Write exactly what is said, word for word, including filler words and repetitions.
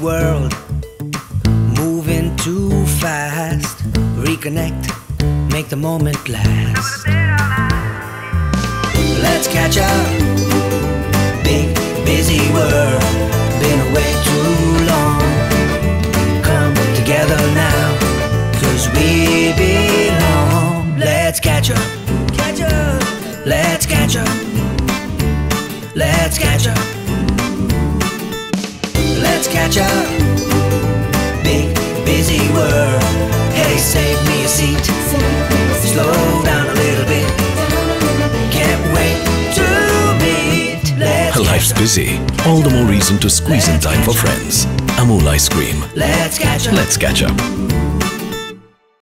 world moving too fast. Reconnect, make the moment last. Let's catch up. Big, busy world, been away too long. Come together now, 'cause we belong. Let's catch up. Catch up. Let's catch up. Let's catch up. Let's catch up. Big, busy world. Hey, save me a seat. Slow down a little bit. Can't wait to meet. Let's Life's busy. All the more reason to squeeze in time for friends. Amul ice cream. Let's catch up. Let's catch up.